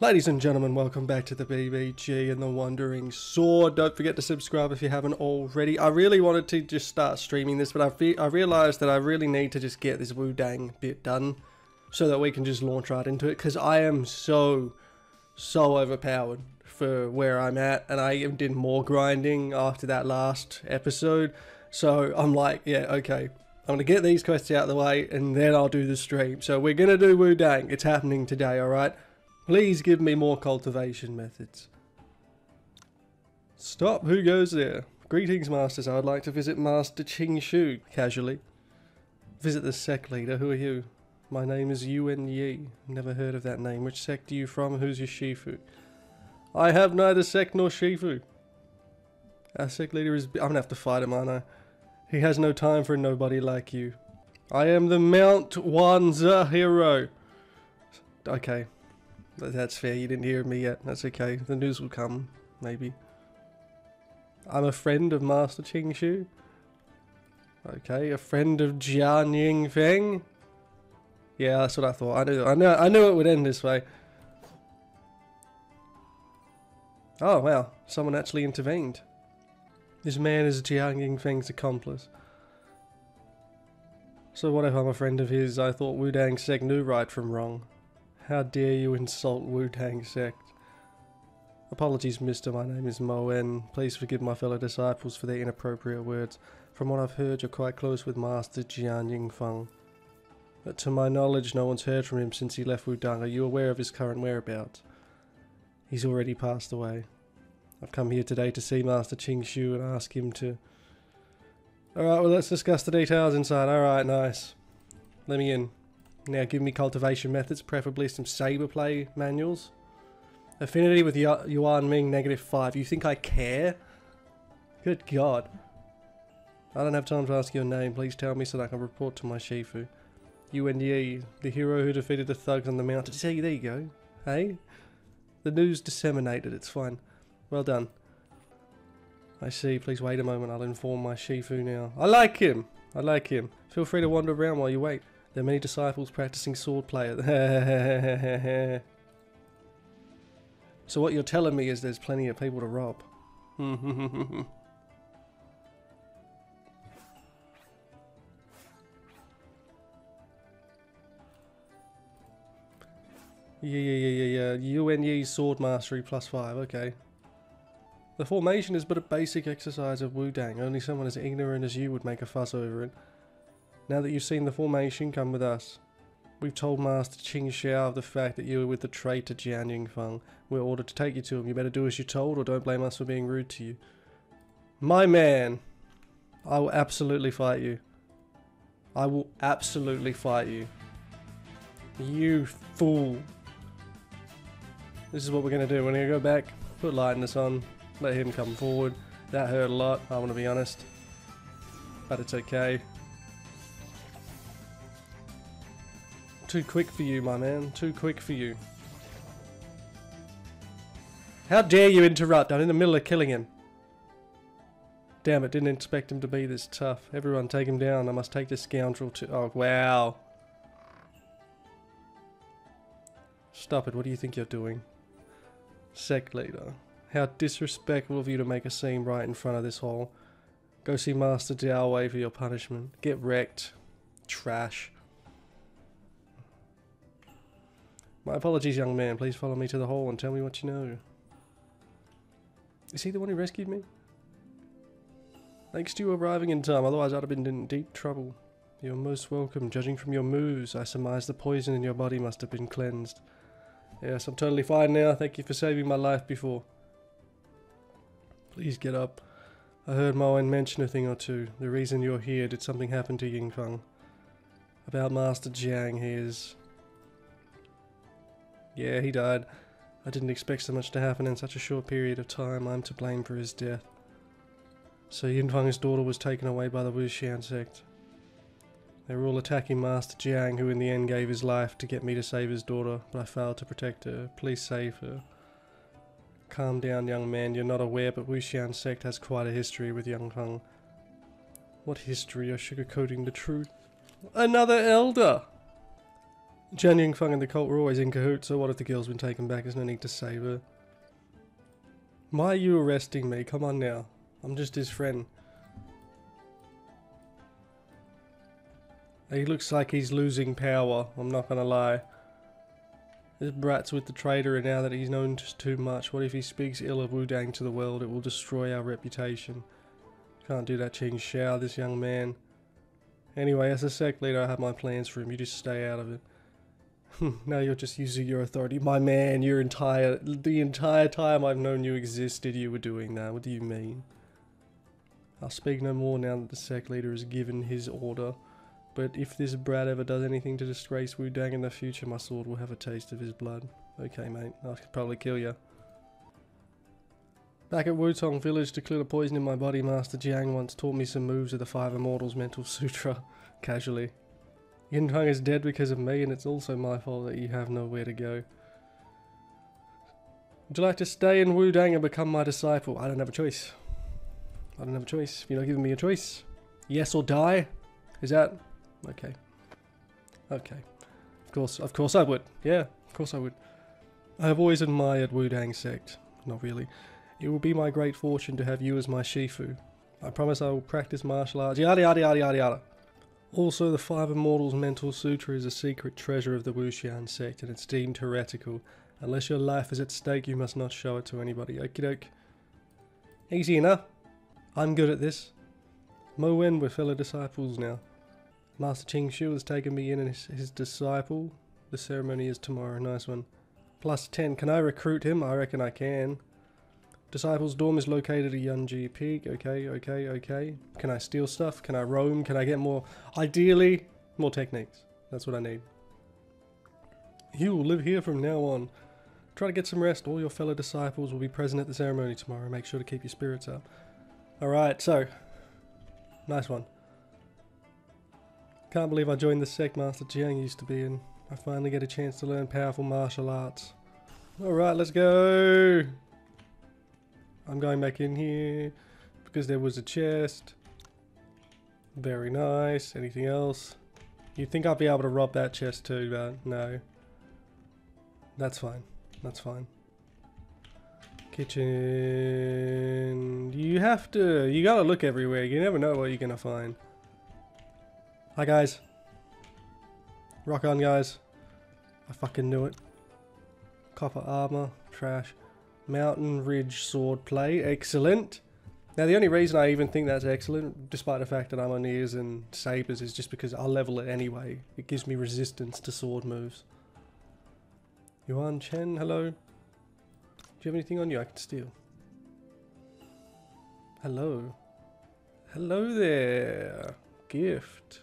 Ladies and gentlemen, welcome back to the BBG and the Wandering Sword. Don't forget to subscribe if you haven't already. I really wanted to just start streaming this, but I realized that I really need to just get this Wudang bit done so that we can just launch right into it, because I am so overpowered for where I'm at, and I even did more grinding after that last episode. So I'm like, yeah, okay, I'm going to get these quests out of the way and then I'll do the stream. So we're going to do Wudang. It's happening today, all right? Please give me more cultivation methods. Stop, who goes there? Greetings, masters. I would like to visit Master Qingxu, casually. Visit the sect leader. Who are you? My name is Yuan Yi. Never heard of that name. Which sect are you from? Who's your shifu? I have neither sect nor shifu. Our sect leader is... I'm gonna have to fight him, aren't I? He has no time for nobody like you. I am the Mount Wanzai hero. Okay. That's fair, you didn't hear me yet. That's okay, the news will come, maybe. I'm a friend of Master Qingxu. Okay, a friend of Jian Yingfeng. Yeah, that's what I thought. I knew it would end this way. Oh, wow, someone actually intervened. This man is Jian Yingfeng's accomplice. So what if I'm a friend of his? I thought Wudang sect knew right from wrong. How dare you insult Wudang sect? Apologies, mister. My name is Mo En. Please forgive my fellow disciples for their inappropriate words. From what I've heard, you're quite close with Master Jian Yingfeng. But to my knowledge, no one's heard from him since he left Wudang. Are you aware of his current whereabouts? He's already passed away. I've come here today to see Master Qingxu and ask him to... Alright, well, let's discuss the details inside. Alright, nice. Let me in. Now give me cultivation methods, preferably some saber play manuals. Affinity with Yuan Ming, -5. You think I care? Good God. I don't have time to ask your name. Please tell me so that I can report to my shifu. Yuan Yi, the hero who defeated the thugs on the mountain. See, there you go. Hey? The news disseminated. It's fine. Well done. I see. Please wait a moment. I'll inform my shifu now. I like him. I like him. Feel free to wander around while you wait. There are many disciples practicing swordplay. So what you're telling me is there's plenty of people to rob. Yeah. Yuan Yi sword mastery +5. Okay. The formation is but a basic exercise of Wudang. Only someone as ignorant as you would make a fuss over it. Now that you've seen the formation, come with us. We've told Master Qing Xiao of the fact that you were with the traitor Jian Yingfeng. We're ordered to take you to him. You better do as you're told, or don't blame us for being rude to you. My man, I will absolutely fight you. I will absolutely fight you. You fool. This is what we're going to do. We're going to go back, put lightness on, let him come forward. That hurt a lot, I want to be honest. But it's okay. Too quick for you, my man. Too quick for you. How dare you interrupt? I'm in the middle of killing him. Damn it, didn't expect him to be this tough. Everyone take him down. I must take this scoundrel to... Oh, wow. Stop it. What do you think you're doing? Sect leader. How disrespectful of you to make a scene right in front of this hall. Go see Master Dao Wei for your punishment. Get wrecked. Trash. My apologies, young man. Please follow me to the hall and tell me what you know. Is he the one who rescued me? Thanks to you arriving in time, otherwise I'd have been in deep trouble. You're most welcome. Judging from your moves, I surmise the poison in your body must have been cleansed. Yes, I'm totally fine now. Thank you for saving my life before. Please get up. I heard Mo En mention a thing or two. The reason you're here, did something happen to Yingfeng? About Master Jiang, he is... Yeah, he died. I didn't expect so much to happen in such a short period of time. I'm to blame for his death. So Yingfeng's daughter was taken away by the Wuxian sect. They were all attacking Master Jiang, who in the end gave his life to get me to save his daughter, but I failed to protect her. Please save her. Calm down, young man. You're not aware, but Wuxian sect has quite a history with Yingfeng. What history? You're sugarcoating the truth. Another elder! Jian Yingfeng and the cult were always in cahoots, so what if the girl's been taken back? There's no need to save her. Why are you arresting me? Come on now. I'm just his friend. He looks like he's losing power, I'm not gonna lie. This brat's with the traitor, and now that he's known just too much, what if he speaks ill of Wudang to the world? It will destroy our reputation. Can't do that, Qing Xiao, this young man. Anyway, as a sect leader, I have my plans for him. You just stay out of it. Now you're just using your authority. My man, the entire time I've known you existed, you were doing that. What do you mean? I'll speak no more now that the sect leader has given his order. But if this brat ever does anything to disgrace Wudang in the future, my sword will have a taste of his blood. Okay, mate, I could probably kill you. Back at Wutong Village, to clear the poison in my body, Master Jiang once taught me some moves of the Five Immortals Mental Sutra. Casually. Yingfeng is dead because of me, and it's also my fault that you have nowhere to go. Would you like to stay in Wudang and become my disciple? I don't have a choice. I don't have a choice. You're not giving me a choice. Yes or die? Is that... okay. Okay. Of course I would. Yeah, of course I would. I have always admired Wudang sect. Not really. It will be my great fortune to have you as my Shifu. I promise I will practice martial arts. Yada yada yada yada yada. Also, the Five Immortals Mental Sutra is a secret treasure of the Wuxian sect, and it's deemed heretical. Unless your life is at stake, you must not show it to anybody. Okie doke. Easy enough. I'm good at this. Mo En, we're fellow disciples now. Master Qingxu has taken me in and his disciple. The ceremony is tomorrow. Nice one. +10. Can I recruit him? I reckon I can. Disciple's dorm is located at Yunji Peak. Okay, okay, okay. Can I steal stuff? Can I roam? Can I get more? Ideally, more techniques. That's what I need. You will live here from now on. Try to get some rest. All your fellow disciples will be present at the ceremony tomorrow. Make sure to keep your spirits up. Alright, so. Nice one. Can't believe I joined the sect Master Jiang used to be in. I finally get a chance to learn powerful martial arts. Alright, let's go! I'm going back in here because there was a chest. Very nice. Anything else? You'd think I'd be able to rob that chest too, but no. That's fine. That's fine. Kitchen. You gotta look everywhere. You never know what you're gonna find. Hi guys. Rock on guys. I fucking knew it. Copper armor. Trash. Mountain Ridge swordplay. Excellent. Now the only reason I even think that's excellent, despite the fact that I'm on ears and sabers, is just because I'll level it anyway. It gives me resistance to sword moves. Yuan Chen, hello. Do you have anything on you I can steal? Hello. Hello there. Gift.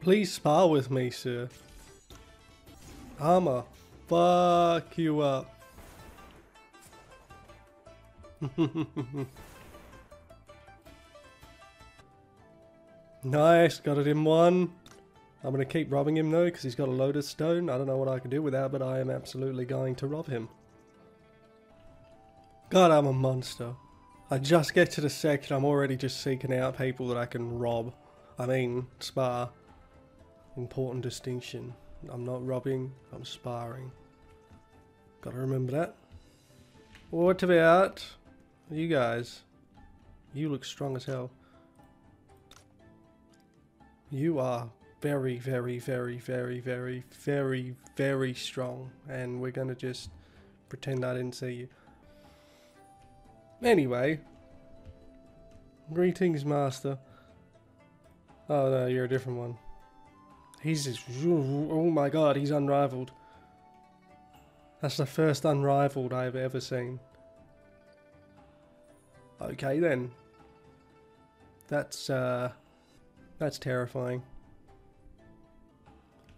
Please spar with me, sir. Armor. Fuck you up. Nice. Got it in one. I'm going to keep robbing him, though, because he's got a lotus stone. I don't know what I can do with that, but I am absolutely going to rob him. God, I'm a monster. I just get to the sect and I'm already just seeking out people that I can rob. I mean, spar. Important distinction. I'm not robbing, I'm sparring. Gotta remember that. What about you guys? You look strong as hell. You are very, very, very, very, very, very, very strong. And we're gonna just pretend I didn't see you. Anyway. Greetings, Master. Oh no, you're a different one. Oh my god, he's unrivaled. That's the first unrivaled I've ever seen. Okay then. That's terrifying.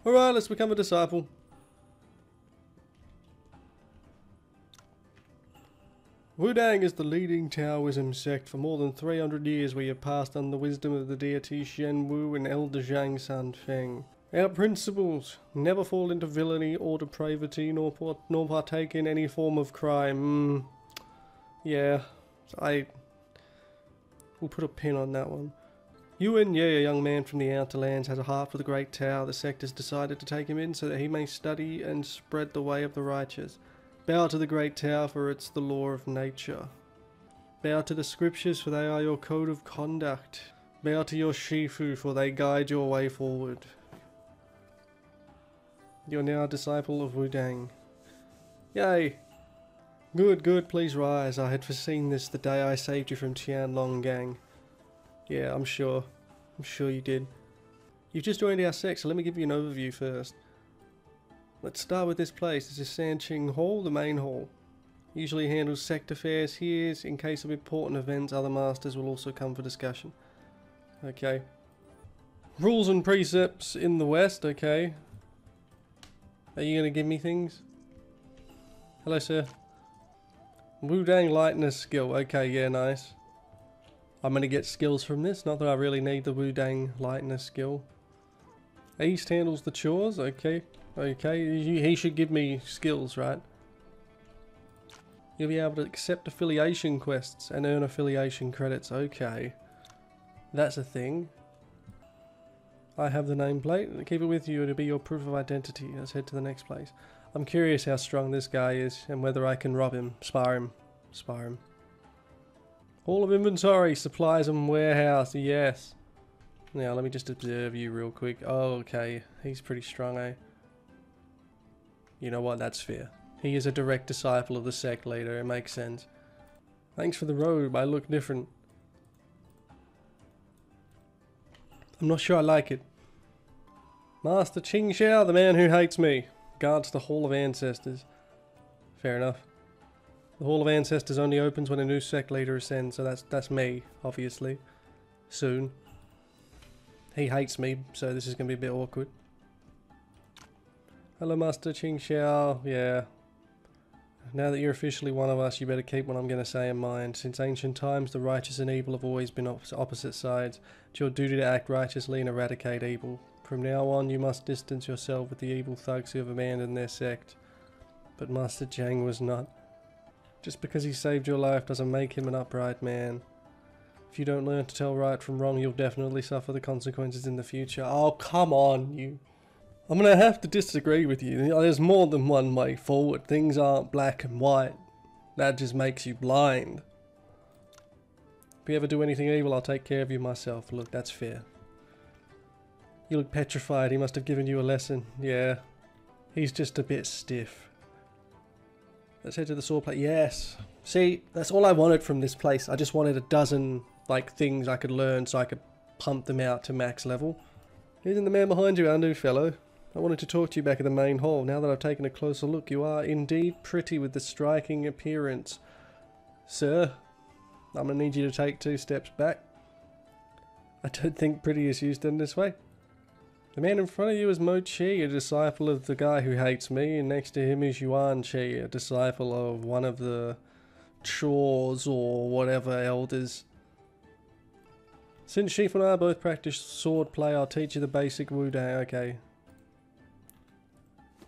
Alright, let's become a disciple. Wudang is the leading Taoism sect. For more than 300 years we have passed on the wisdom of the deity Shen Wu and Elder Zhang Sanfeng. Our principles: never fall into villainy or depravity, nor partake in any form of crime. Yeah, I will put a pin on that one. Yuan Yi, a young man from the outer lands, has a heart for the great Tao. The sect has decided to take him in so that he may study and spread the way of the righteous. Bow to the great Tao, for it's the law of nature. Bow to the scriptures, for they are your code of conduct. Bow to your Shifu, for they guide your way forward. You're now a disciple of Wudang. Yay! Good, good, please rise. I had foreseen this the day I saved you from Tianlong gang. Yeah, I'm sure you did. You've just joined our sect, so let me give you an overview first. Let's start with this place. This is Sanqing Hall, the main hall. Usually handles sect affairs here. In case of important events, other masters will also come for discussion. Okay. Rules and precepts in the West, okay. Are you going to give me things? Hello, sir. Wudang lightness skill. Okay, yeah, nice. I'm going to get skills from this. Not that I really need the Wudang lightness skill. East handles the chores. Okay. Okay. He should give me skills, right? You'll be able to accept affiliation quests and earn affiliation credits. Okay. That's a thing. I have the nameplate. Keep it with you. It'll be your proof of identity. Let's head to the next place. I'm curious how strong this guy is and whether I can rob him, spar him. Hall of Inventory, Supplies and Warehouse, yes. Now let me just observe you real quick. Oh, okay, he's pretty strong, eh? You know what, that's fair. He is a direct disciple of the sect leader, it makes sense. Thanks for the robe, I look different. I'm not sure I like it. Master Qing Xiao, the man who hates me. Guards the Hall of Ancestors. Fair enough. The Hall of Ancestors only opens when a new sect leader ascends, so that's me, obviously. Soon. He hates me, so this is going to be a bit awkward. Hello, Master Qing Xiao. Yeah. Now that you're officially one of us, you better keep what I'm going to say in mind. Since ancient times, the righteous and evil have always been opposite sides. It's your duty to act righteously and eradicate evil. From now on, you must distance yourself with the evil thugs who have abandoned their sect. But Master Zhang was not. Just because he saved your life doesn't make him an upright man. If you don't learn to tell right from wrong, you'll definitely suffer the consequences in the future. Oh, come on, you. I'm going to have to disagree with you. There's more than one way forward. Things aren't black and white. That just makes you blind. If you ever do anything evil, I'll take care of you myself. Look, that's fair. You look petrified, he must have given you a lesson. Yeah, he's just a bit stiff. Let's head to the sword plate. Yes! See, that's all I wanted from this place. I just wanted a dozen, like, things I could learn so I could pump them out to max level. Isn't the man behind you, our new fellow? I wanted to talk to you back at the main hall. Now that I've taken a closer look, you are indeed pretty with the striking appearance. Sir, I'm going to need you to take 2 steps back. I don't think pretty is used in this way. The man in front of you is Mo Chi, a disciple of the guy who hates me, and next to him is Yuan Chi, a disciple of one of the chores or whatever elders. Since Shifu and I both practice sword play, I'll teach you the basic Wudang, okay.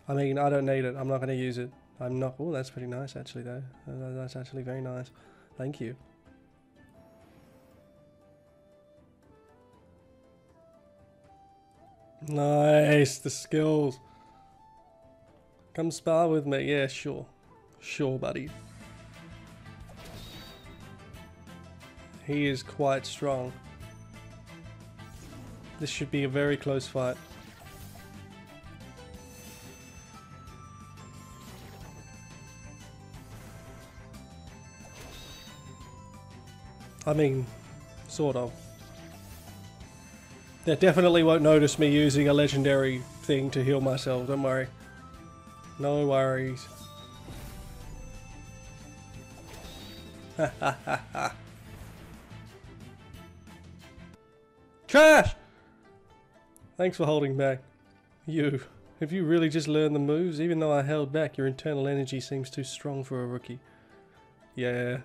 I mean, I don't need it, I'm not going to use it. I'm not, oh, that's pretty nice actually though. That's actually very nice. Thank you. Nice, the skills. Come spar with me. Yeah, sure. Sure, buddy. He is quite strong. This should be a very close fight. I mean, sort of. They definitely won't notice me using a legendary thing to heal myself, don't worry. No worries. Ha ha ha ha. Trash! Thanks for holding back. You. Have you really just learned the moves? Even though I held back, your internal energy seems too strong for a rookie. Yeah.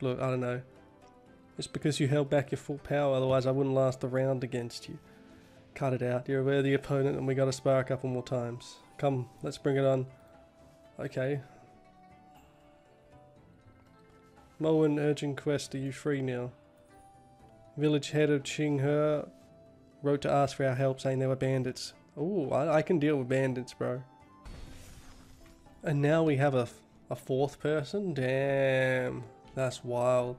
Look, I don't know. It's because you held back your full power, otherwise I wouldn't last the round against you. Cut it out, you're a worthy opponent and we gotta spar a couple more times. Come, let's bring it on. Okay. Mo En, urgent quest, are you free now? Village head of Qing He wrote to ask for our help, saying there were bandits. Ooh, I can deal with bandits, bro. And now we have a fourth person? Damn, that's wild.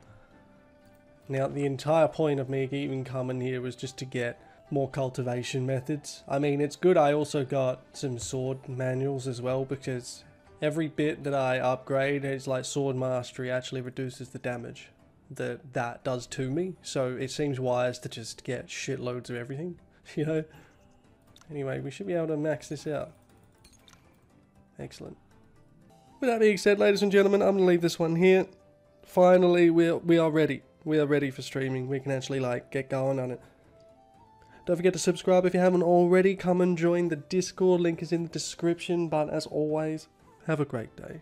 Now, the entire point of me even coming here was just to get more cultivation methods. I mean, it's good I also got some sword manuals as well, because every bit that I upgrade is like sword mastery actually reduces the damage that does to me. So it seems wise to just get shitloads of everything, you know? Anyway, we should be able to max this out. Excellent. With that being said, ladies and gentlemen, I'm going to leave this one here. Finally, we are ready. We are ready for streaming. We can actually, like, get going on it. Don't forget to subscribe if you haven't already. Come and join the Discord. Link is in the description. But as always, have a great day.